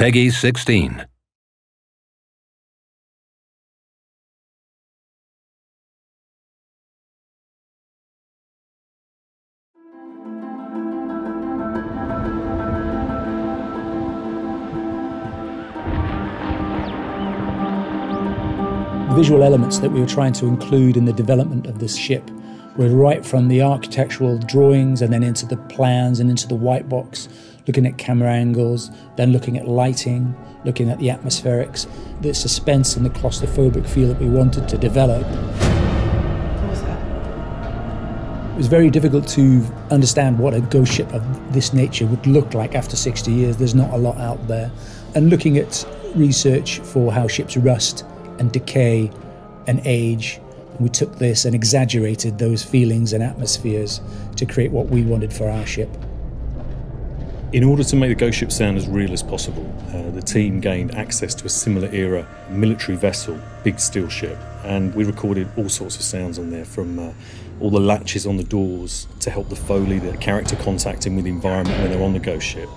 Peggy 16. The visual elements that we were trying to include in the development of this ship were right from the architectural drawings and then into the plans and into the white box, looking at camera angles, then looking at lighting, looking at the atmospherics, the suspense and the claustrophobic feel that we wanted to develop. What was that? It was very difficult to understand what a ghost ship of this nature would look like after 60 years. There's not a lot out there. And looking at research for how ships rust and decay and age, we took this and exaggerated those feelings and atmospheres to create what we wanted for our ship. In order to make the ghost ship sound as real as possible, the team gained access to a similar era military vessel, big steel ship, and we recorded all sorts of sounds on there, from all the latches on the doors to help the Foley, the character contacting with the environment when they're on the ghost ship,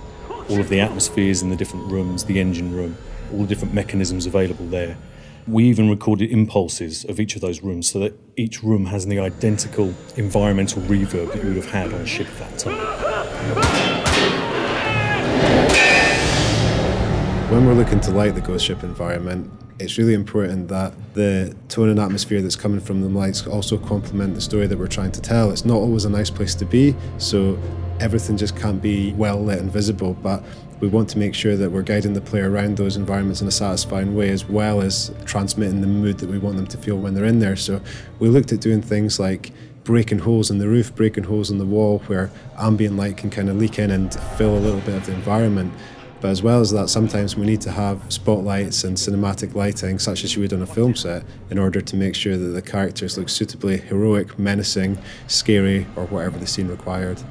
all of the atmospheres in the different rooms, the engine room, all the different mechanisms available there. We even recorded impulses of each of those rooms so that each room has the identical environmental reverb that you would have had on a ship at that time. When we're looking to light the ghost ship environment, it's really important that the tone and atmosphere that's coming from the lights also complement the story that we're trying to tell. It's not always a nice place to be, so everything just can't be well lit and visible, but we want to make sure that we're guiding the player around those environments in a satisfying way, as well as transmitting the mood that we want them to feel when they're in there. So we looked at doing things like breaking holes in the roof, breaking holes in the wall, where ambient light can kind of leak in and fill a little bit of the environment. But as well as that, sometimes we need to have spotlights and cinematic lighting, such as you would on a film set, in order to make sure that the characters look suitably heroic, menacing, scary, or whatever the scene required.